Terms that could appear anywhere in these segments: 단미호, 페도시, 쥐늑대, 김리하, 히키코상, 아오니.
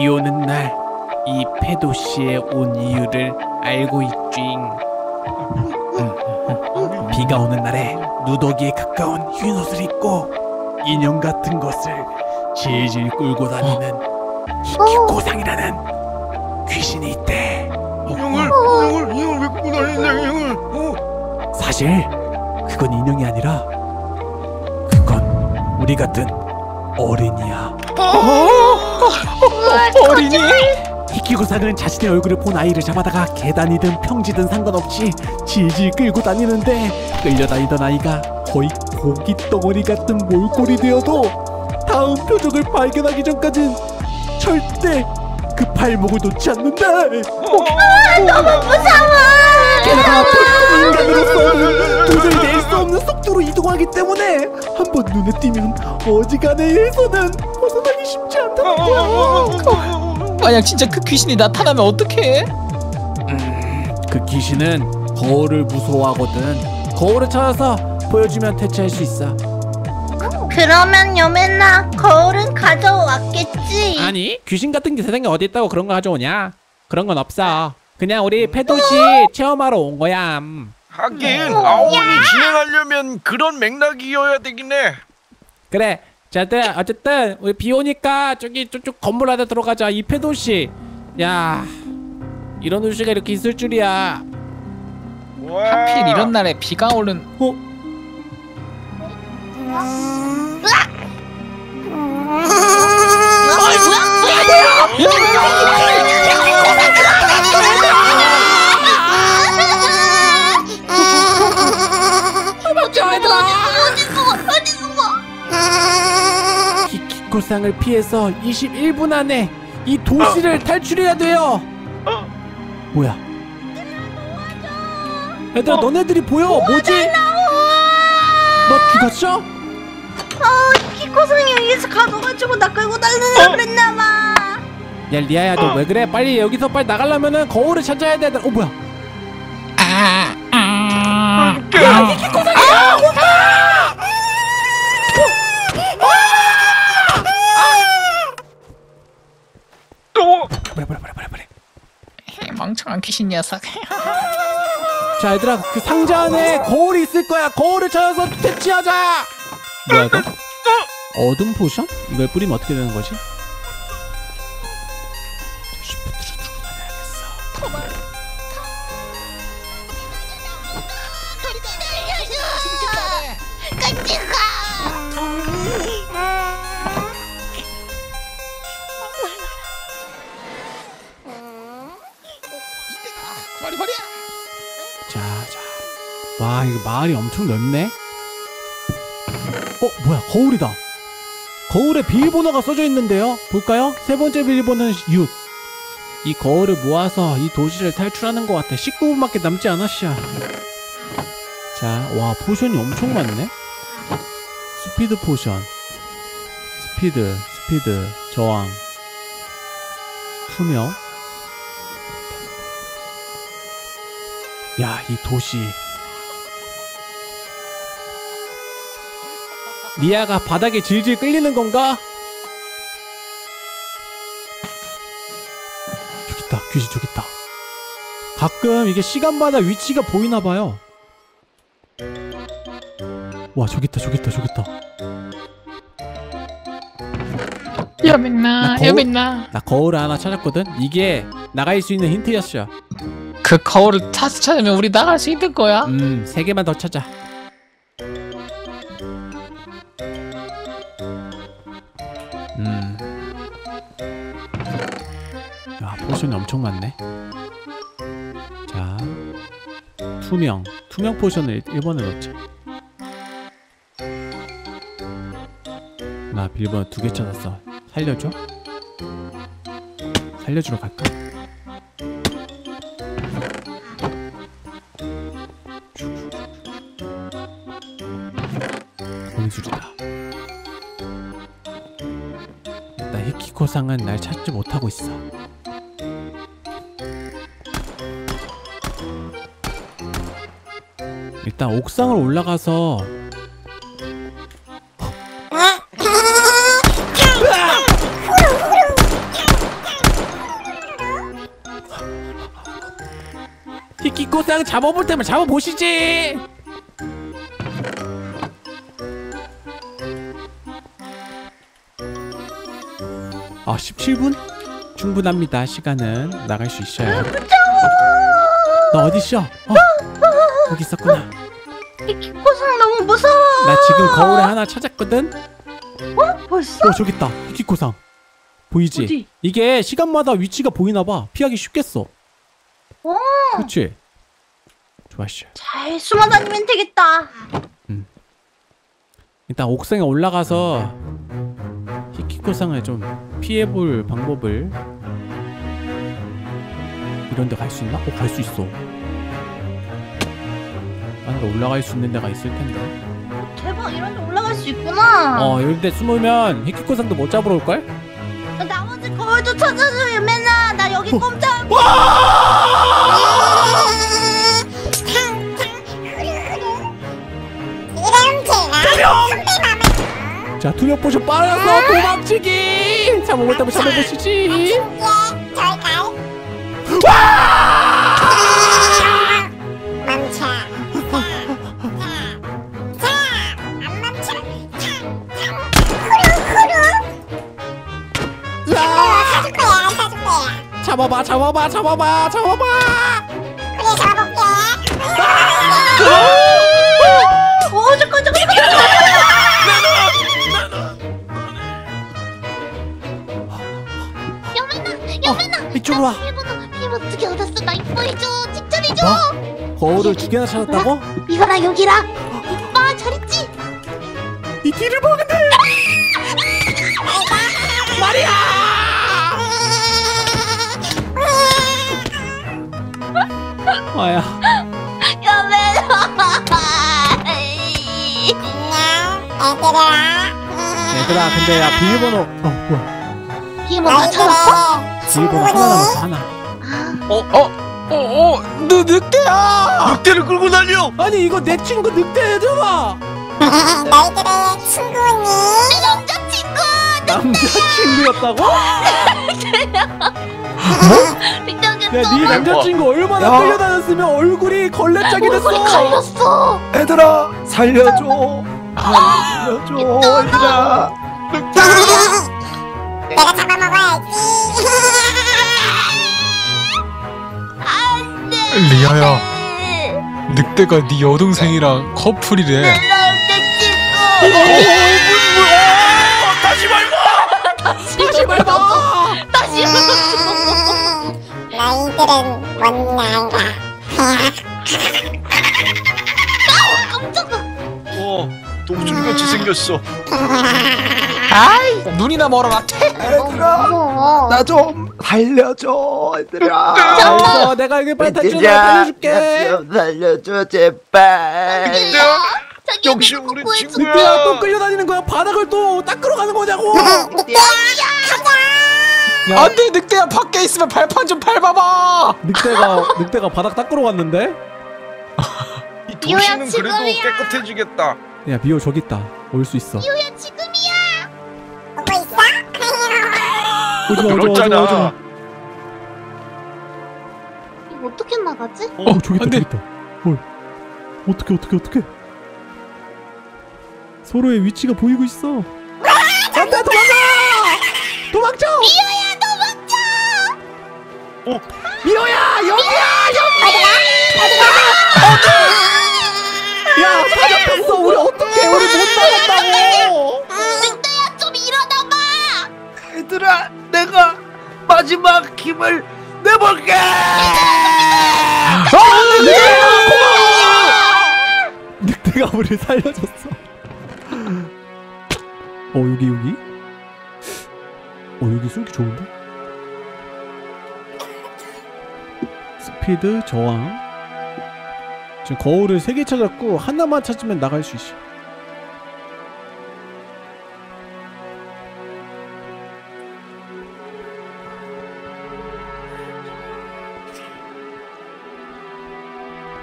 비 오는 날 이 페도시에 온 이유를 알고 있쥐잉. 비가 오는 날에 누더기에 가까운 흰 옷을 입고 인형 같은 것을 질질 끌고 다니는 히키코상이라는 귀신이 있대. 인형을 왜 끌고 다니냐, 인형을. 사실 그건 인형이 아니라 그건 우리 같은 어린이야. 어린이? 히키코상은 자신의 얼굴을 본 아이를 잡아다가 계단이든 평지든 상관없이 질질 끌고 다니는데, 끌려다니던 아이가 거의 고깃덩어리 같은 몰골이 되어도 다음 표적을 발견하기 전까진 절대 그 발목을 놓지 않는다. 너무 무서워. 게다가 인간으로서는 도저히 낼 수 없는 속도로 이동하기 때문에 한번 눈에 띄면 어지간한 일에서는 벗어나기 쉽지 않다는 거야. 만약 진짜 그 귀신이 나타나면 어떡해? 그 귀신은 거울을 무서워하거든. 거울을 찾아서 보여주면 대체할 수 있어. 그러면 여맨아, 거울은 가져왔겠지? 아니, 귀신 같은 게 세상에 어디 있다고 그런 거 가져오냐? 그런 건 없어. 그냥 우리 페도시 체험하러 온 거야. 하긴 아오니 진행하려면 그런 맥락이어야 되긴 해. 그래, 자들 어쨌든 우리 비 오니까 저기 쭉쭉 건물 안에 들어가자. 이 페도시, 야, 이런 우주가 이렇게 있을 줄이야. 우와. 하필 이런 날에 비가 오는. 히키코상을 피해서 21분 안에 이 도시를 탈출해야 돼요. 뭐야? 얘들아, 너네들이 보여? 뭐지? 너 죽었어? 히키코상이 여기서 가둬가지고 나 끌고 달리려고 그랬나봐. 야, 리아야, 너 왜 그래? 빨리 여기서 빨리 나가려면은 거울을 찾아야 돼. 뭐야? 야, 히키코상이 오빠! 뭐래. 멍청한 귀신 녀석. 자, 얘들아, 그 상자 안에 거울이 있을 거야. 거울을 찾아서 퇴치하자. 뭐야, 이거? 어둠 포션? 이걸 뿌리면 어떻게 되는 거지? 쉬프트를 들고 다녀야겠어. 같이 가! 버려! 자. 와, 이거 마을이 엄청 넓네? 뭐야, 거울이다. 거울에 비밀번호가 써져 있는데요. 볼까요? 세 번째 비밀번호는 6. 이 거울을 모아서 이 도시를 탈출하는 것 같아. 19분밖에 남지 않았어. 자, 와, 포션이 엄청 많네. 스피드 포션, 스피드, 저항, 투명. 야, 이 도시. 리아가 바닥에 질질 끌리는 건가? 저기 있다, 귀신 저기 있다. 가끔 이게 시간마다 위치가 보이나 봐요. 와, 저기 있다. 나 거울 하나 찾았거든. 이게 나갈 수 있는 힌트였어. 그 거울을 찾으면 우리 나갈 수 있는 거야? 3개만 더 찾아. 야, 포션이 엄청 많네. 자, 투명 포션을 1번에 넣자. 나 빌번 2개 찾았어. 살려줘? 살려주러 갈까? 공수리다. 나 히키코상은 날 찾지 못하고 있어. 일단 옥상을 올라가서 히키코상 잡아볼 테면 잡아보시지. 아 17분? 충분합니다. 시간은 나갈 수 있어요. 너 어디 있어? 여기 있었구나. 히키코상 너무 무서워. 나 지금 거울에 하나 찾았거든. 어? 벌써? 어 저기 있다. 히키코상 보이지? 어디? 이게 시간마다 위치가 보이나봐. 피하기 쉽겠어. 오. 그렇지. 좋았어. 잘 숨어 다니면 되겠다. 일단 옥상에 올라가서 히키코상을 좀 피해볼 방법을. 이런데 갈 수 있나? 어 갈 수 있어. 안데 올라갈 수 있는 데가 있을 텐데. 대박, 이런데 올라갈 수 있구나. 어 이런데 숨으면 히키코상도 못 잡으러 올걸? 나 나머지 거울도 찾아줘 맨날. 나 여기 꼼짝. 자 투명 포션 빨아서 도망치기. 자 먹을 때부터 잡아보시지. 잡아봐 잡아봐 잡아봐 잡아봐. 그래 잡아볼게. 오 잠깐 잠깐 잠깐. 영민아 이쪽으로 와. 피부 어떻게 얻었어? 나 이뻐해줘. 직전해줘. 거울을 두 개나 찾았다고? 이거랑 여기랑. 오빠 잘했지? 이 뒤를 보는데 말이야. 아야. 얘들아 근데 야 비밀번호. 뭐야 비밀번호 맞춰놨어? 비밀번호 하나 남았어. 하나. 늑대야. 늑대를 끌고 다녀. 아니 이거 내 친구 늑대잖아. 너희들의 친구니? 내 남자친구 늑대야. 남자친구였다고? 늑대야. 야, 네 남자친구 얼마나 끌려다녔으면 얼굴이 걸레짝이 됐어. 얼굴이 갈렸어. 얘들아 살려줘. 살려줘. 얘들아. 내가 잡아먹어야지. 안돼. 리아야 늑대가 네 여동생이랑 커플이래. 내 남자친구. 뭐야? 다시 말고. 다시 말고. 다시 말고. 너희들은 못 나가. 아우 깜짝아. 와 독수리같이 생겼어. 아이 눈이나 멀어라. 얘들아 나 좀 살려줘. 얘들아 알았어. 내가 여기 빨리 탈출해. 살려줄게. 좀 살려줘 제발. 역시 우리 친구야. 늑대야 또 끌려다니는 거야. 바닥을 또 닦으러 가는 거냐고. 늑대야 가자. 안돼 늑대야 밖에 있으면 발판 좀 밟아봐. 늑대가 바닥 닦으러 갔는데. 이 도시는 그래도 깨끗해지겠다. 야 미호 저기 있다. 올 수 있어. 미호야 지금이야. 오고 있어? 오지마. 이거 어떻게 나가지? 어 저기 있다. 저기 있다. 뭘? 어떻게? 서로의 위치가 보이고 있어. 안돼 도망가. 도망쳐. 미호야. 어? 미호야! 여기야! 여기야! 야! 사자폈어! 우리 어떡해! 우리 못 나간다고! 늑대야 좀 일어나봐! 얘들아! 내가 마지막 힘을 내볼게! 늑대야! 고마워! 늑대가 우리 살려줬어. 여기? 여기 숨기 좋은데? 스피드 저항. 지금 거울을 3개 찾았고 하나만 찾으면 나갈 수 있어.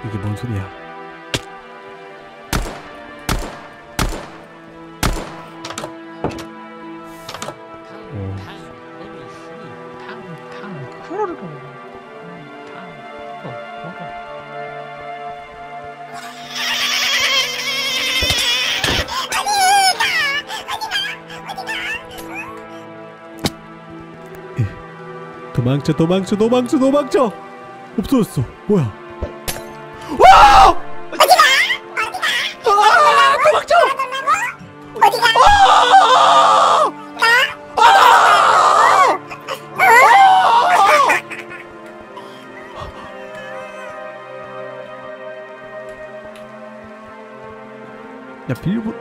이게 뭔 소리야? 도망쳐 도망쳐 도망쳐 도망쳐. 없어졌어. 뭐야? 와! 어디가? 아, 도망쳐! 어디가? 아! 나? 아! 야, 빌보.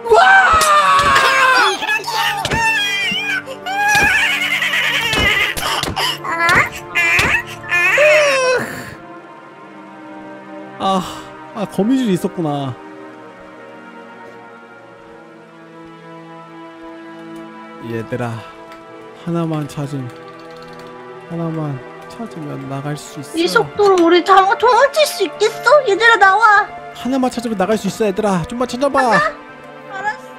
아, 거미줄이 있었구나. 얘들아, 하나만 찾으면 나갈 수 있어. 이 속도로 우리 도망칠 수 있겠어? 얘들아, 나와. 하나만 찾으면 나갈 수 있어. 얘들아, 좀만 찾아봐. 아빠? 알았어.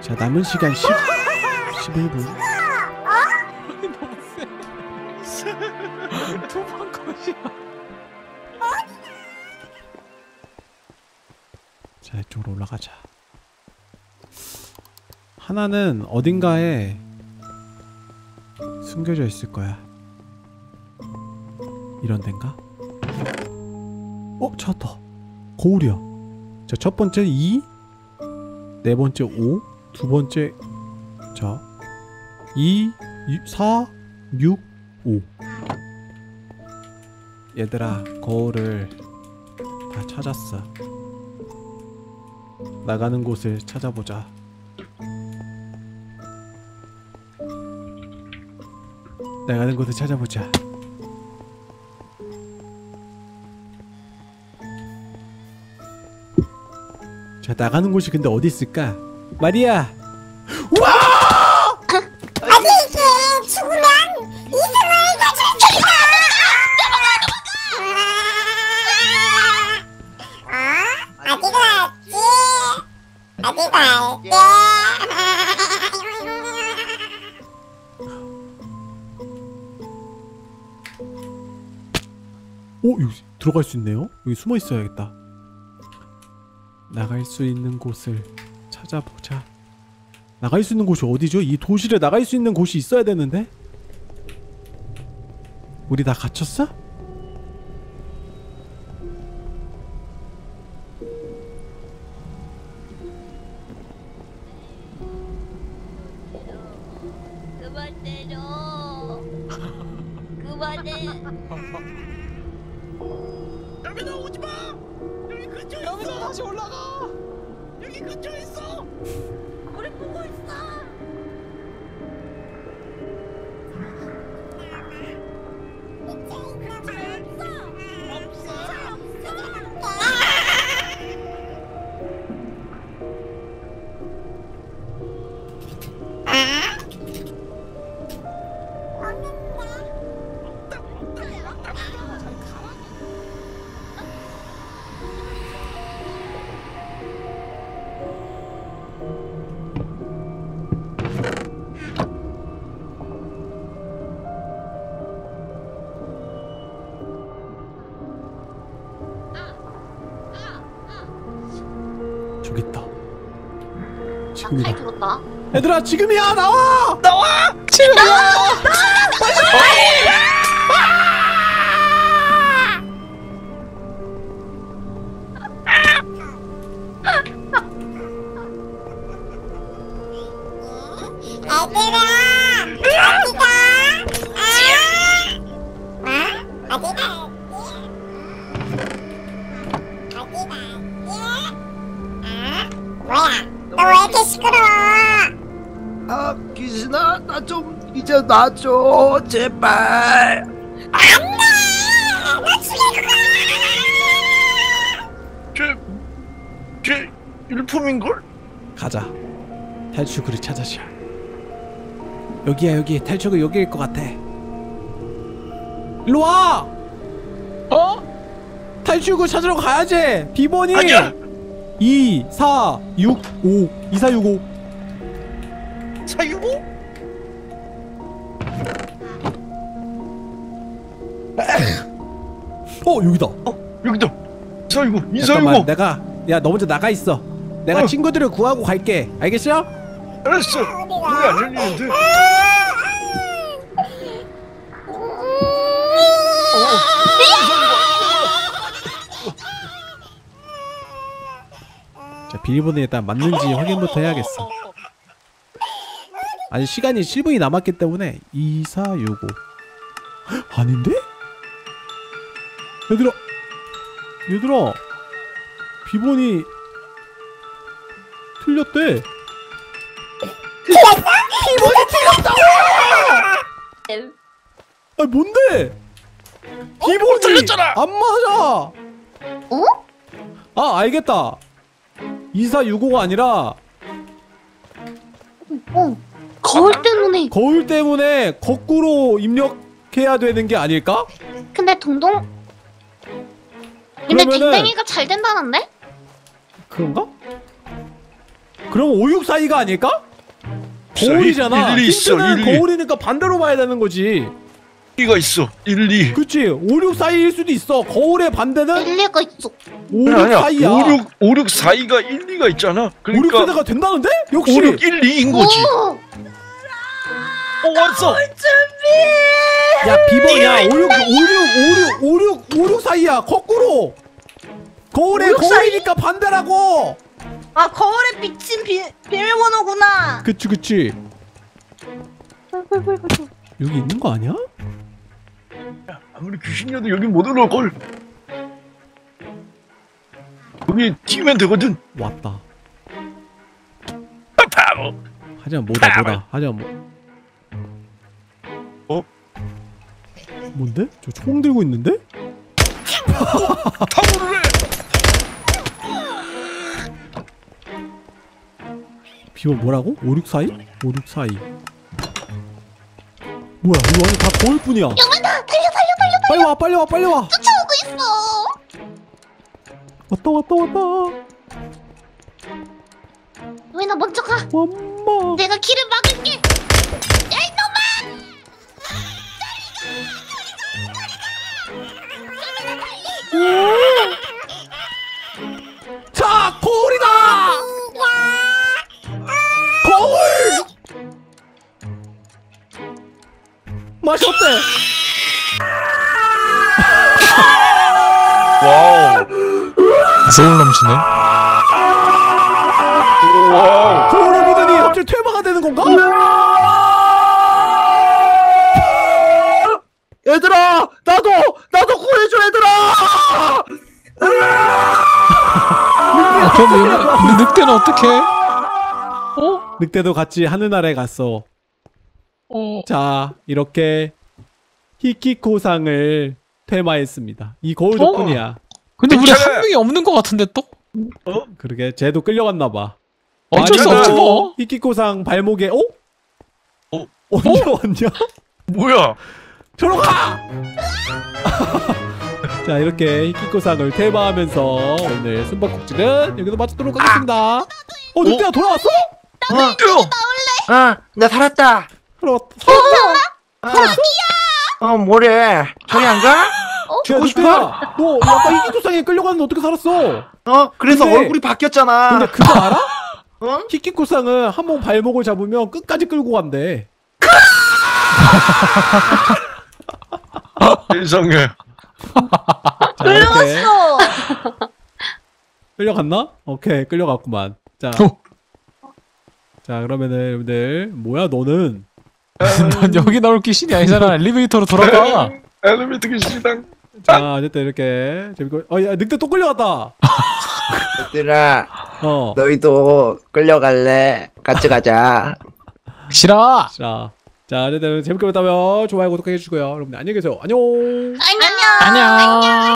자, 남은 시간 11분. 자, 이쪽으로 올라가자. 하나는 어딘가에 숨겨져 있을 거야. 이런 덴가? 어? 찾았다. 거울이야. 자, 첫 번째 2, 네 번째 5, 두 번째 자 2, 4, 6, 5. 얘들아, 거울을 다 찾았어. 나가는 곳을 찾아보자. 나가는 곳을 찾아보자. 자, 나가는 곳이 근데 어디 있을까? 마리아! 와! 아니, 이게 죽으면 이승을 가져줄게! 오, 여기 들어갈 수 있네요? 여기 숨어 있어야겠다. 나갈 수 있는 곳을 찾아보자. 나갈 수 있는 곳이 어디죠? 이 도시를 나갈 수 있는 곳이 있어야 되는데? 우리 다 갇혔어? 얘들아, 지금이야! 나와! 나와! 지금이야! 놔줘, 제발. 안돼, 나 죽일 거야. 쟤 일품인걸? 가자. 탈출구를 찾아자. 여기야, 여기. 탈출구 여기일 것 같아. 일로 와. 어? 탈출구 찾으러 가야지. 비번이. 아니야. 2465. 2465. 465? 어, 여기다. 어, 여기다. 잠깐만, 내가, 야, 너 먼저 나가 있어. 내가 친구들을 구하고 갈게. 알겠어? 알았어. 우리 안 열리는데. 자, 비밀번호에 딱 맞는지 확인부터 해야겠어. 아니 시간이 7분이 남았기 때문에 2465. 헉, 아닌데? 얘들아 비번이 틀렸대. 비번이 틀렸다고! 아니 뭔데? 비번이 틀렸잖아! 안 맞아! 어? 아 알겠다. 2465가 아니라 거울 때문에 거꾸로 입력해야 되는 게 아닐까? 근데 그러면은... 댕댕이가 잘 된다는데? 그런가? 그럼 564이가 아닐까? 거울이잖아. 힌트는 거울이니까 반대로 봐야 되는 거지. 1,2가 있어. 1,2 그치. 5,6,4,2일 수도 있어. 거울의 반대는? 1,2가 있어. 5,6,4,2야 5,6,4,2가 1,2가 있잖아. 그러니까 5,6,4,2가 된다는데? 역시 5,6,1,2인 거지. 오 왔어. 준비. 야 비번이야. 5,6,4,2야 거꾸로. 거울의 거울이니까 반대라고. 아 거울에 비친 비밀번호구나. 그치. 여기 있는 거 아니야? 야, 아무리 귀신이어도 여기 못 올라올걸. 여기 튀면 되거든. 왔다. 바보. 하지만 뭐다. 하지만 뭐. 어? 뭔데? 저 총 들고 있는데? 타오르래. 비번 뭐라고? 5,6,4,2? 5,6,4,2. 뭐야 이거 아니 다 거울 뿐이야. 영만아 달려. 빨리 와. 쫓아오고 있어. 왔다. 영만아 먼저 가. 엄마. 내가 길을 막을게. 야 이놈아. 저리 가. 영만아 달리. 자 거울이다. 거울. 맛이 어때? 와우. 소울 넘치네. 와우. 거울을 보더니 갑자기 퇴마가 되는 건가? 얘들아, 나도 구해줘 얘들아. 아, 그럼 늑대는 어떻게? 어? 늑대도 같이 하늘 아래 갔어. 자, 이렇게 히키코상을 퇴마했습니다. 이 거울 덕분이야. 근데 우리 한 명이 없는 것 같은데 또? 어? 그러게, 쟤도 끌려갔나봐. 어쩔 수 없지 뭐. 히키코상 발목에, 어? 언제 왔냐? 뭐야? 저러가! 자, 이렇게 히키코상을 퇴마하면서 오늘 숨바꼭질은 여기서 마치도록 하겠습니다. 어, 늑대야 돌아왔어? 나도 이쪽에 나올래? 어, 나 살았다. 살았어? 아 뭐래? 저리 안 가? 죽고 싶어? 너 아까 히키코상에 끌려가는데 어떻게 살았어? 어? 그래서 근데, 얼굴이 바뀌었잖아. 근데 그거 알아? 어? 히키코상은 한 번 발목을 잡으면 끝까지 끌고 간대. 이상해. 끌려갔어. 끌려갔나? 오케이 끌려갔구만. 자 그러면은 여러분들 뭐야 너는? 넌 여기 나올 귀신이 아니잖아. 엘리베이터로 돌아가. 엘리베이터 귀신이당. 자 어쨌든 이렇게 재밌고. 어야 늑대 또 끌려갔다. 얘들아 너희도 끌려갈래? 같이 가자. 싫어. 자 어쨌든 재밌게 봤다면 좋아요 구독해 주시고요. 여러분들 안녕히 계세요. 안녕. 안녕.